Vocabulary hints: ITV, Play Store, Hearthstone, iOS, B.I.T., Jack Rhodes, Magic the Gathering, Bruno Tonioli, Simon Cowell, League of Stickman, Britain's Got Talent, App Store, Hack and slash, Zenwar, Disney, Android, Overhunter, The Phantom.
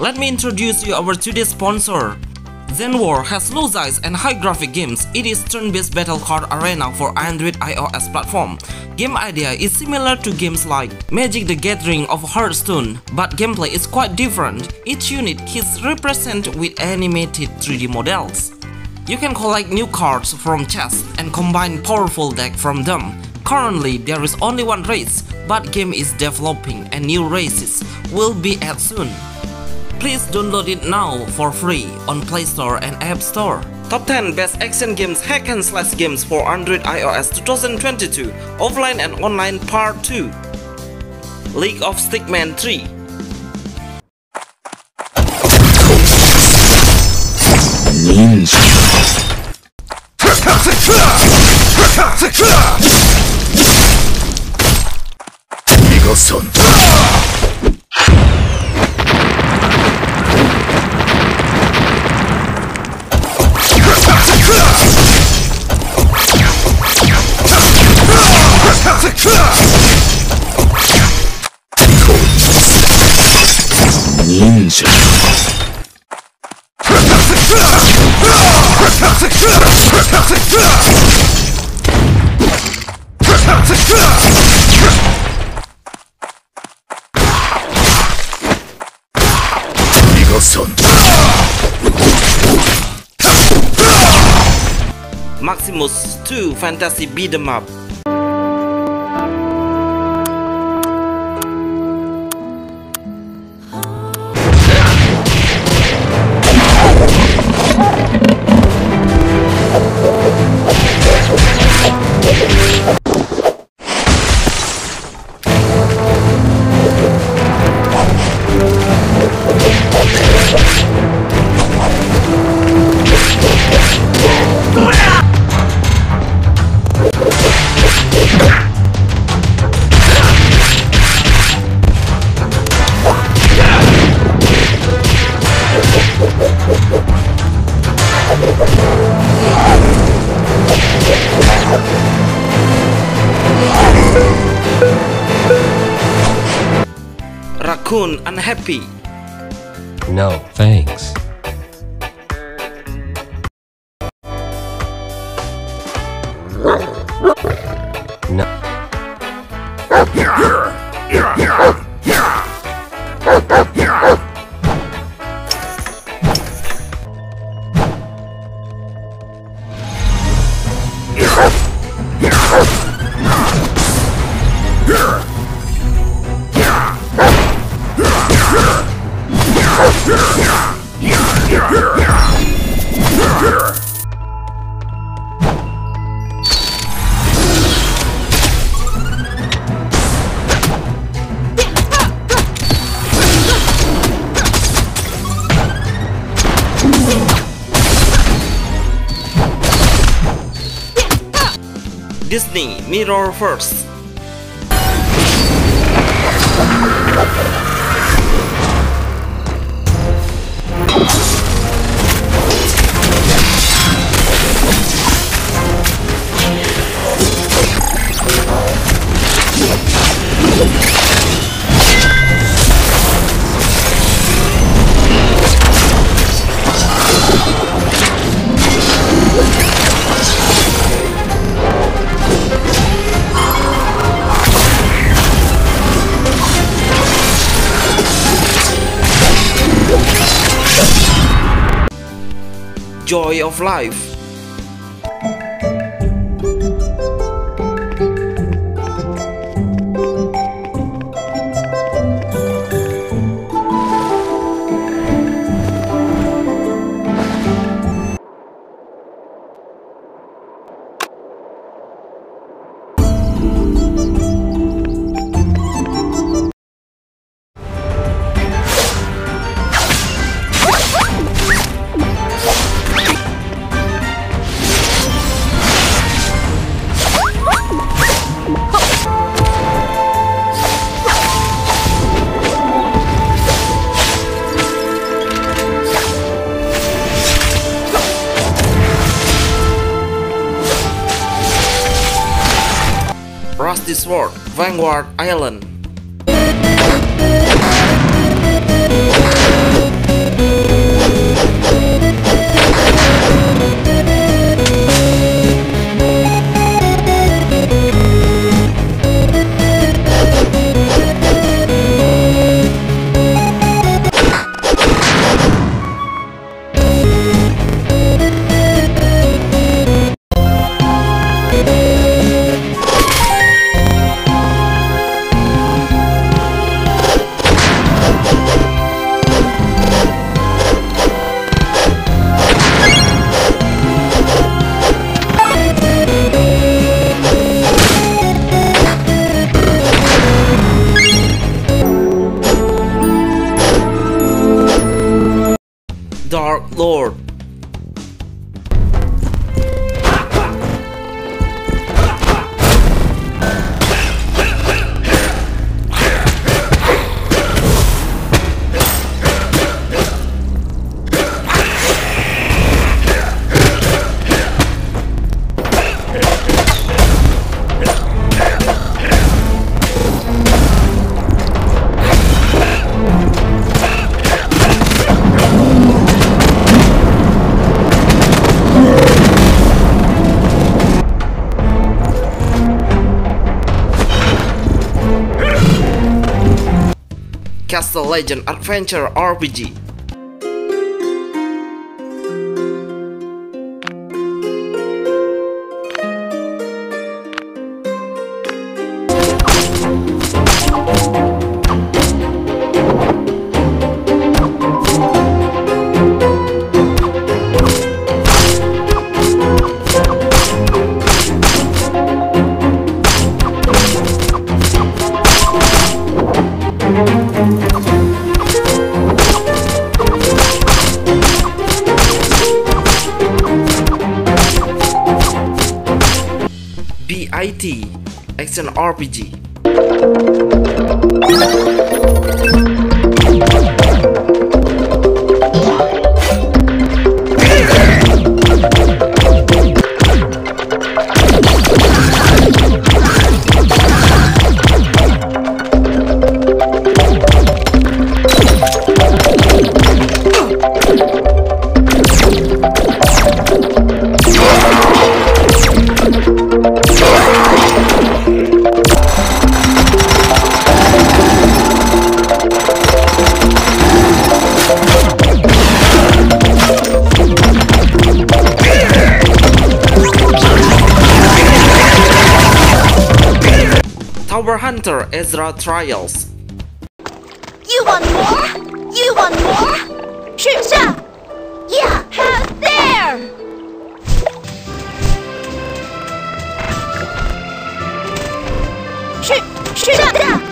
Let me introduce you our today's sponsor. Zenwar has low size and high graphic games. It is turn-based battle card arena for Android iOS platform. Game idea is similar to games like Magic the Gathering of Hearthstone, but gameplay is quite different. Each unit is represented with animated 3D models. You can collect new cards from chests and combine powerful deck from them. Currently, there is only one race, but game is developing and new races will be added soon. Please download it now for free on Play Store and App Store. Top 10 Best Action Games Hack and Slash Games for Android iOS 2022 Offline and Online Part 2. League of Stickman 3. Maximus 2 Fantasy Beat 'em Up. Raccoon Unhappy. No, thanks. Disney Mirror First. Joy of Life. Rusty Sword, Vanguard Island. Dark Lord. Castle Legend Adventure RPG. B.I.T. Action RPG. Overhunter Ezra Trials. You want more? You want more? Shoot up! Yeah, have there! Shoot up!